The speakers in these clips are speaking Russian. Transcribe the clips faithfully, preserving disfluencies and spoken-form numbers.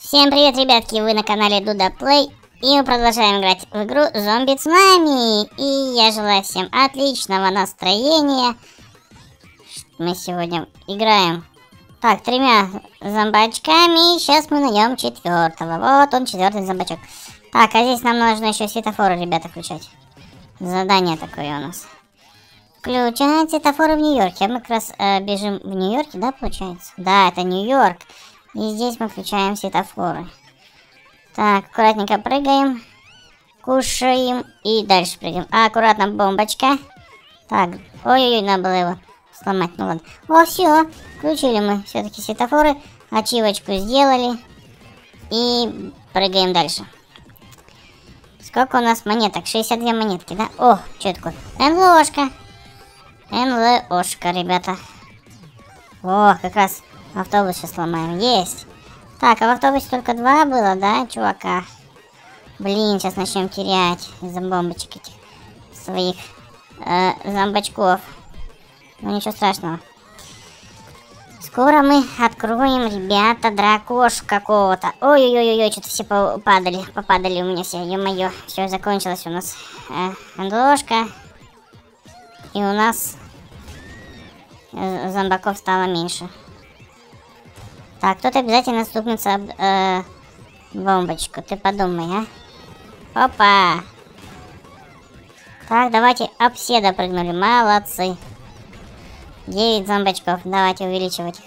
Всем привет, ребятки, вы на канале dudaPlay, и мы продолжаем играть в игру Зомби Цунами. И я желаю всем отличного настроения. Мы сегодня играем так, тремя зомбачками. Сейчас мы найдем четвертого. Вот он, четвертый зомбачок. Так, а здесь нам нужно еще светофоры, ребята, включать. Задание такое у нас. Включать светофоры в Нью-Йорке. А мы как раз э, бежим в Нью-Йорке, да, получается? Да, это Нью-Йорк. И здесь мы включаем светофоры. Так, аккуратненько прыгаем. Кушаем. И дальше прыгаем. Аккуратно, бомбочка. Так, ой-ой-ой, надо было его сломать. Ну ладно. О, все. Включили мы все-таки светофоры. Ачивочку сделали. И прыгаем дальше. Сколько у нас монеток? шестьдесят две монетки, да? О, что это такое? НЛОшка. НЛОшка, ребята. О, как раз... Автобус сейчас сломаем. Есть. Так, а в автобусе только два было, да, чувака? Блин, сейчас начнем терять из-за бомбочек этих своих э, зомбачков. Ну, ничего страшного. Скоро мы откроем, ребята, дракош какого-то. Ой-ой-ой-ой, что-то все попадали. Попадали у меня все, ё-моё. Все, закончилось у нас э, ложка. И у нас зомбаков стало меньше. Так, кто-то обязательно стукнется об э, бомбочку. Ты подумай, а? Опа! Так, давайте об все допрыгнули. Молодцы. девять зомбачков. Давайте увеличивать их.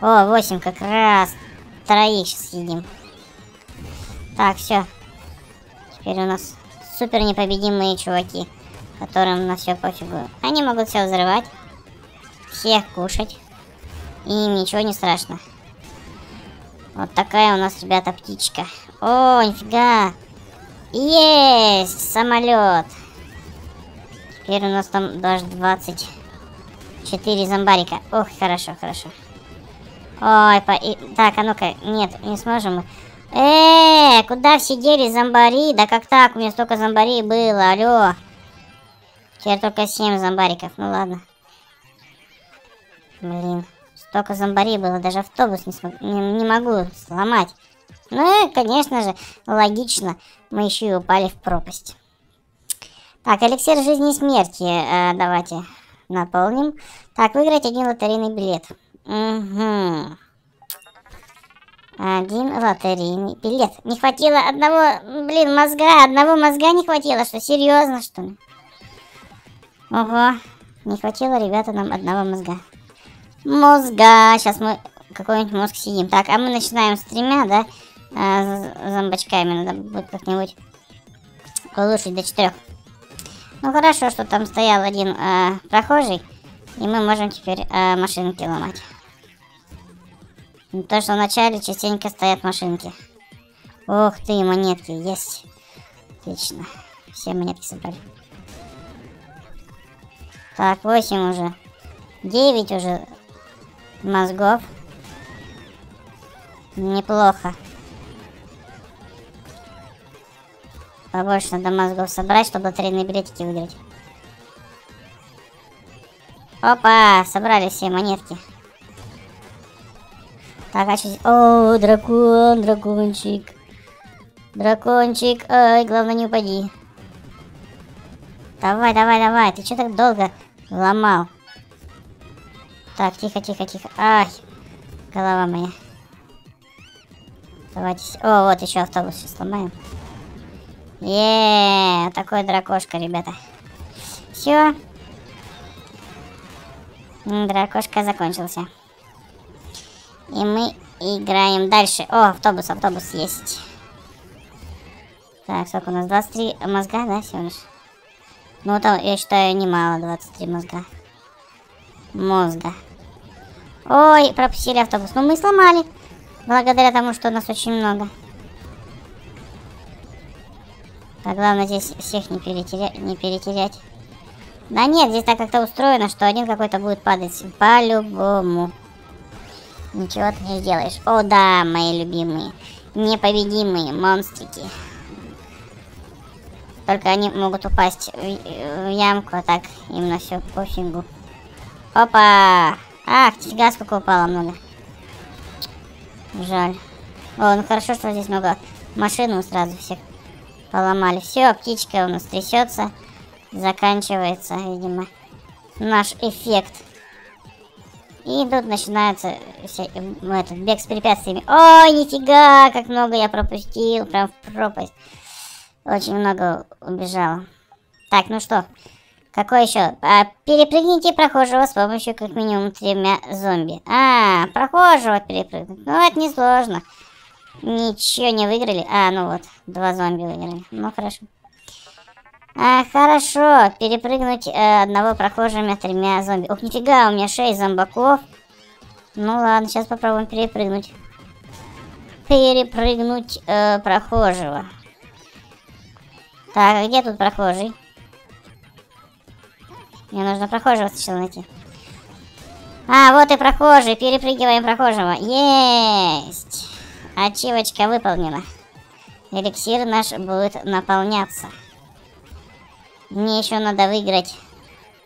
О, восемь как раз. Троих сейчас съедим. Так, все. Теперь у нас супер непобедимые чуваки, которым на все пофигу. Они могут все взрывать. Всех кушать. И им ничего не страшно. Вот такая у нас, ребята, птичка. О, нифига. Есть самолет. Теперь у нас там даже двадцать четыре зомбарика. Ох, хорошо, хорошо. Ой, по... И... Так, а ну-ка, нет, не сможем мы. Э, куда все делись зомбари? Да как так? У меня столько зомбарей было, алло. Теперь только семь зомбариков, ну ладно. Блин. Столько зомбарей было, даже автобус не, смог, не, не могу сломать. Ну и, конечно же, логично, мы еще и упали в пропасть. Так, эликсир жизни и смерти э, давайте наполним. Так, выиграть один лотерейный билет. Угу. Один лотерейный билет. Не хватило одного, блин, мозга. Одного мозга не хватило, что, серьезно, что ли? Ого, не хватило, ребята, нам одного мозга. Мозга. Сейчас мы какой-нибудь мозг съедим. Так, а мы начинаем с тремя, да? А, зомбачками надо будет как-нибудь улучшить до четырех. Ну хорошо, что там стоял один а, прохожий. И мы можем теперь а, машинки ломать. То, что вначале частенько стоят машинки. Ух ты, монетки есть. Отлично. Все монетки собрали. Так, восемь уже. девять уже. Мозгов. Неплохо. Побольше надо мозгов собрать, чтобы лотерейные билетики выиграть. Опа! Собрали все монетки. Так, а что здесь? О, дракон, дракончик. Дракончик. Ой, главное, не упади. Давай, давай, давай. Ты что так долго ломал? Так, тихо, тихо, тихо. Ай, голова моя. Давайте. О, вот еще автобус сейчас сломаем. Еее, такой дракошка, ребята. Все. Дракошка закончился. И мы играем дальше. О, автобус, автобус есть. Так, сколько у нас? двадцать три мозга, да, всего лишь? Ну, там, я считаю, немало, двадцать три мозга. Мозга. Ой, пропустили автобус. Ну, мы сломали. Благодаря тому, что у нас очень много. Так, главное здесь всех не перетерять. Не перетерять. Да нет, здесь так как-то устроено, что один какой-то будет падать. По-любому. Ничего ты не сделаешь. О, да, мои любимые. Непобедимые монстрики. Только они могут упасть в, в ямку, а так им на все пофигу. Опа! Ах, фига, сколько упало много. Жаль. О, ну хорошо, что здесь много машин сразу всех поломали. Все, птичка у нас трясется. Заканчивается, видимо, наш эффект. И тут начинается вся, этот, бег с препятствиями. Ой, нифига, как много я пропустил. Прям в пропасть. Очень много убежало. Так, ну что, какой еще? А, перепрыгните прохожего с помощью как минимум тремя зомби. А, прохожего перепрыгнуть. Ну, это несложно. Ничего не выиграли. А, ну вот, два зомби выиграли. Ну, хорошо. А, хорошо, перепрыгнуть э, одного прохожими тремя зомби. Ох, нифига, у меня шесть зомбаков. Ну ладно, сейчас попробуем перепрыгнуть. Перепрыгнуть э, прохожего. Так, а где тут прохожий? Мне нужно прохожего сначала найти. А, вот и прохожий, перепрыгиваем прохожего. Есть! Ачивочка выполнена. Эликсир наш будет наполняться. Мне еще надо выиграть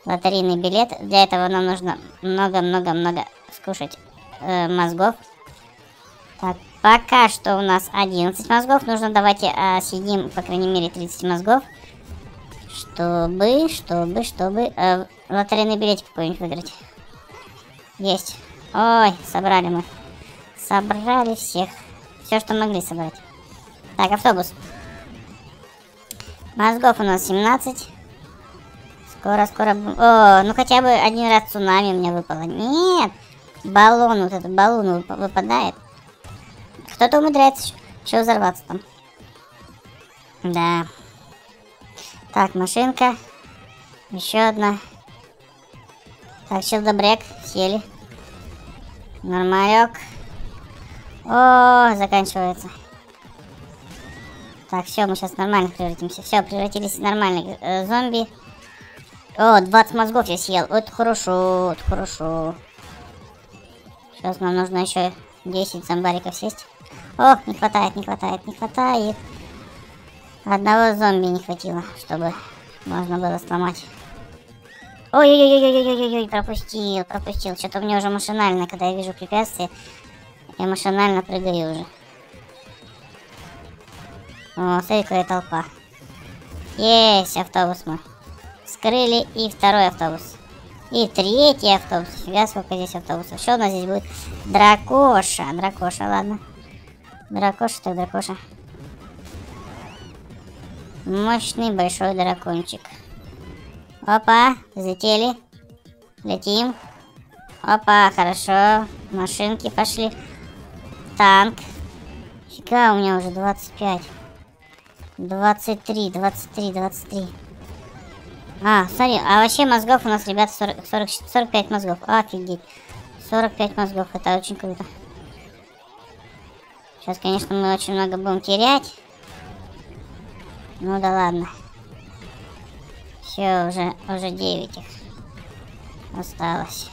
лотерейный билет. Для этого нам нужно много-много-много скушать э, мозгов. Так, пока что у нас одиннадцать мозгов. Нужно давайте э, съедим, по крайней мере, тридцать мозгов. Чтобы, чтобы, чтобы э, лотерейный билетик какой-нибудь выиграть. Есть. Ой, собрали мы. Собрали всех. Все, что могли собрать. Так, автобус. Мозгов у нас семнадцать. Скоро-скоро... О, ну хотя бы один раз цунами у меня выпало. Нет! Баллон, вот этот баллон выпадает. Кто-то умудряется еще взорваться там. Да. Так, машинка. Еще одна. Так, щелдобрек. Сели. Нормалек. О, заканчивается. Так, все, мы сейчас нормально превратимся. Все, превратились в нормальных э, зомби. О, двадцать мозгов я съел. Вот хорошо, вот хорошо. Сейчас нам нужно еще десять зомбариков съесть. О, не хватает, не хватает, не хватает. Одного зомби не хватило, чтобы можно было сломать. Ой-ой-ой-ой-ой-ой-ой, пропустил, пропустил. Что-то у меня уже машинально, когда я вижу препятствия, я машинально прыгаю уже. О, смотри, какая толпа. Есть, автобус мы. Скрыли и второй автобус. И третий автобус. Фига, сколько здесь автобусов. Что у нас здесь будет? Дракоша. Дракоша, ладно. Дракоша так дракоша. Мощный большой дракончик. Опа, взлетели. Летим. Опа, хорошо. Машинки пошли. Танк. Фига, у меня уже двадцать пять. двадцать три, двадцать три, двадцать три. А, смотри, а вообще мозгов у нас, ребят, сорок, сорок, сорок пять мозгов. Офигеть. сорок пять мозгов, это очень круто. Сейчас, конечно, мы очень много будем терять. Ну да ладно. Все, уже, уже девять их осталось.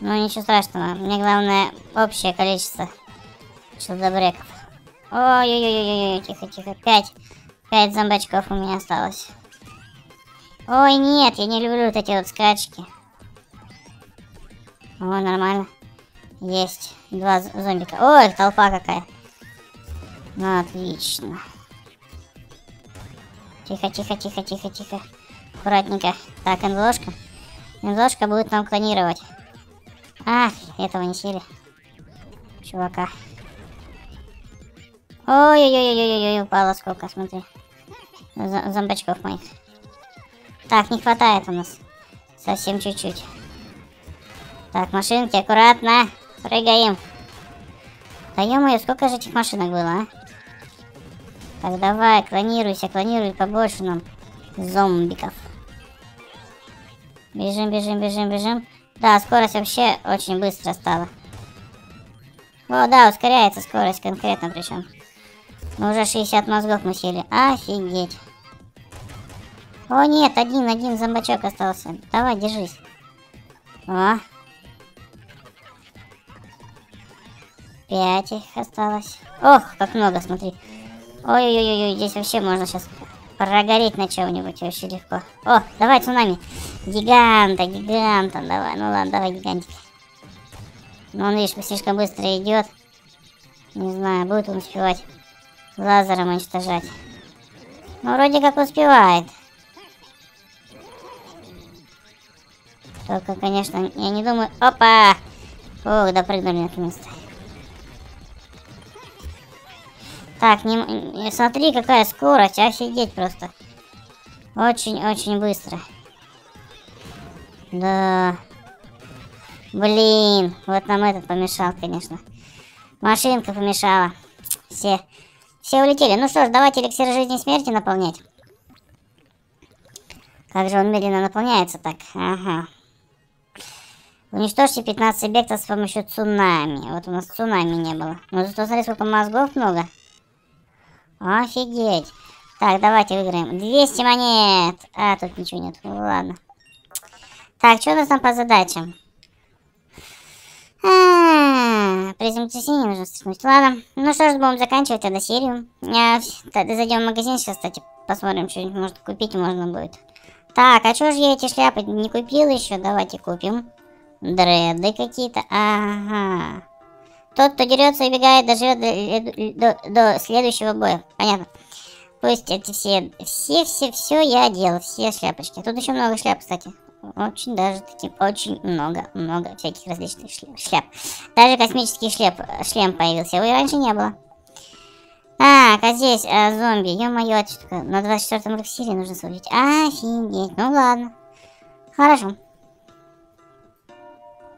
Ну ничего страшного, мне главное общее количество щелдобреков. Ой-ой-ой-ой, тихо-тихо, пять. Пять зомбачков у меня осталось. Ой, нет, я не люблю вот эти вот скачки. О, нормально. Есть, два зомбика. Ой, толпа какая. Ну, отлично. Тихо-тихо-тихо-тихо-тихо. Аккуратненько. Так, энзложка. Энзложка будет нам клонировать. Ах, этого не сели. Чувака. Ой-ой-ой-ой-ой, упало сколько, смотри. З зомбачков моих. Так, не хватает у нас. Совсем чуть-чуть. Так, машинки, аккуратно. Прыгаем. Да ё-моё, сколько же этих машинок было, а? Так, давай, клонируйся, клонируй побольше нам зомбиков. Бежим, бежим, бежим, бежим. Да, скорость вообще очень быстро стала. О, да, ускоряется скорость конкретно причем. Ну, уже шестьдесят мозгов мы сели. Офигеть. О, нет, один, один зомбачок остался. Давай, держись. О. Пять их осталось. Ох, как много, смотри. Ой-ой-ой, здесь вообще можно сейчас прогореть на чем-нибудь вообще легко. О, давай цунами. Гиганта, гиганта, давай. Ну ладно, давай, гигантик. Но он, видишь, слишком быстро идет. Не знаю, будет он успевать лазером уничтожать. Ну, вроде как успевает. Только, конечно, я не думаю... Опа! Ох, допрыгнули наконец-то. Так, не... смотри, какая скорость. Офигеть просто. Очень-очень быстро. Да... Блин, вот нам этот помешал, конечно. Машинка помешала. Все, все улетели. Ну что ж, давайте эликсир жизни и смерти наполнять. Как же он медленно наполняется так. Ага. Уничтожьте пятнадцать объектов с помощью цунами. Вот у нас цунами не было. Ну зато смотри, сколько мозгов много. Офигеть. Так, давайте выиграем. двести монет. А, тут ничего нет. Ну, ладно. Так, что у нас там по задачам? А-а-а, приземлиться синий нужно стряхнуть. Ладно, ну что ж, будем заканчивать тогда серию. А, тогда зайдем в магазин сейчас, кстати, посмотрим, что-нибудь может купить можно будет. Так, а что же я эти шляпы не купил еще? Давайте купим. Дреды какие-то. Ага. Тот, кто дерется и бегает, доживет до, до, до следующего боя. Понятно. Пусть эти все, все, все, все я делал, все шляпочки. Тут еще много шляп, кстати. Очень даже таким, очень много-много всяких различных шляп. Даже космический шлеп, шлем появился, его и раньше не было. Так, а здесь а, зомби, ё-моё, на двадцать четвёртом эликсире нужно судить. Офигеть, ну ладно. Хорошо.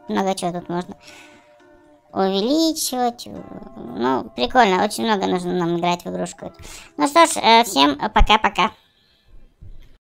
Много чего тут можно увеличивать. Ну, прикольно, очень много нужно нам играть в игрушку. Ну что ж, всем пока-пока.